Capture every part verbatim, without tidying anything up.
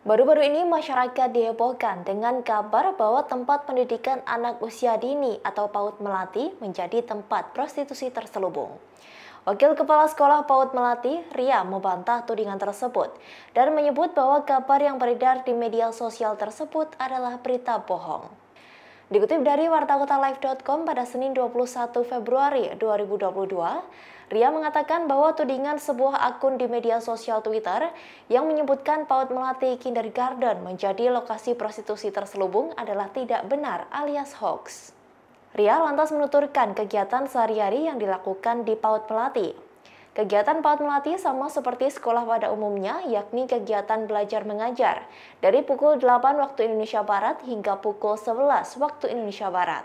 Baru-baru ini masyarakat dihebohkan dengan kabar bahwa tempat pendidikan anak usia dini atau PAUD Melati menjadi tempat prostitusi terselubung. Wakil Kepala Sekolah PAUD Melati, Ria, membantah tudingan tersebut dan menyebut bahwa kabar yang beredar di media sosial tersebut adalah berita bohong. Dikutip dari Wartakota Live dot com pada Senin dua puluh satu Februari dua ribu dua puluh dua, Ria mengatakan bahwa tudingan sebuah akun di media sosial Twitter yang menyebutkan PAUD Melati Kindergarten menjadi lokasi prostitusi terselubung adalah tidak benar alias hoax. Ria lantas menuturkan kegiatan sehari-hari yang dilakukan di PAUD Melati. Kegiatan PAUD Melati sama seperti sekolah pada umumnya, yakni kegiatan belajar mengajar dari pukul delapan waktu Indonesia Barat hingga pukul sebelas waktu Indonesia Barat.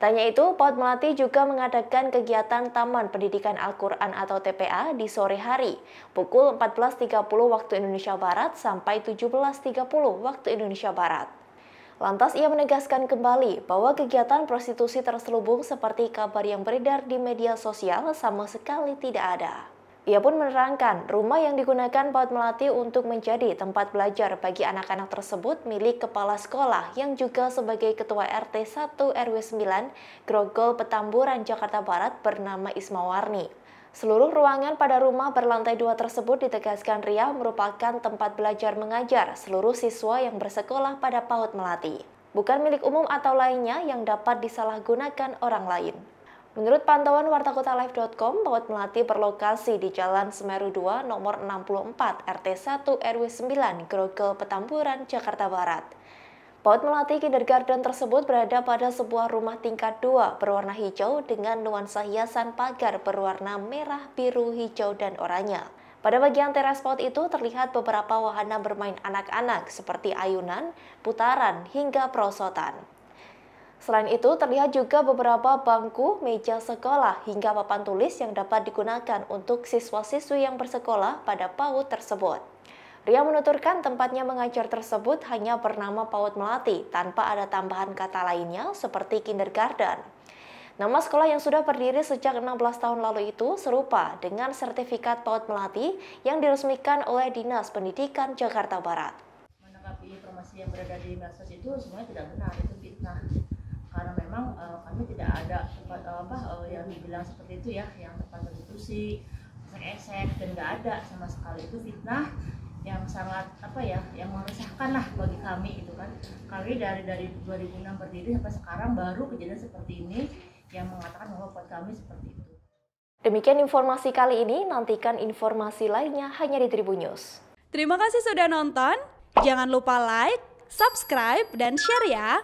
Tanya itu, PAUD Melati juga mengadakan kegiatan Taman Pendidikan Al Quran atau T P A di sore hari, pukul empat belas tiga puluh waktu Indonesia Barat sampai tujuh belas tiga puluh waktu Indonesia Barat. Lantas ia menegaskan kembali bahwa kegiatan prostitusi terselubung seperti kabar yang beredar di media sosial sama sekali tidak ada. Ia pun menerangkan rumah yang digunakan PAUD Melati untuk menjadi tempat belajar bagi anak-anak tersebut milik kepala sekolah yang juga sebagai ketua R T satu R W sembilan Grogol Petamburan Jakarta Barat bernama Ismawarni. Seluruh ruangan pada rumah berlantai dua tersebut ditegaskan Ria merupakan tempat belajar mengajar seluruh siswa yang bersekolah pada PAUD Melati, bukan milik umum atau lainnya yang dapat disalahgunakan orang lain. Menurut pantauan Wartakota Live dot com, PAUD Melati berlokasi di Jalan Semeru dua nomor enam puluh empat R T satu R W sembilan Grogol Petamburan, Jakarta Barat. PAUD Melati Kindergarten tersebut berada pada sebuah rumah tingkat dua berwarna hijau dengan nuansa hiasan pagar berwarna merah, biru, hijau, dan oranye. Pada bagian teras PAUD itu terlihat beberapa wahana bermain anak-anak seperti ayunan, putaran, hingga perosotan. Selain itu, terlihat juga beberapa bangku, meja sekolah, hingga papan tulis yang dapat digunakan untuk siswa-siswi yang bersekolah pada PAUD tersebut. Ria menuturkan tempatnya mengajar tersebut hanya bernama PAUD Melati tanpa ada tambahan kata lainnya seperti kindergarten. Nama sekolah yang sudah berdiri sejak enam belas tahun lalu itu serupa dengan sertifikat PAUD Melati yang diresmikan oleh Dinas Pendidikan Jakarta Barat. Menanggapi informasi yang berada di medsos itu semuanya tidak benar, itu fitnah. Karena memang uh, kami tidak ada tempat uh, apa uh, yang dibilang seperti itu ya, yang tempat prostitusi, esek-esek, dan nggak ada sama sekali, itu fitnah. Yang sangat apa ya, yang meresahkan lah bagi kami itu kan. Kami dari dari dua ribu enam berdiri sampai sekarang baru kejadian seperti ini yang mengatakan bahwa buat kami seperti itu. Demikian informasi kali ini, nantikan informasi lainnya hanya di Tribunnews. Terima kasih sudah nonton. Jangan lupa like, subscribe, dan share ya.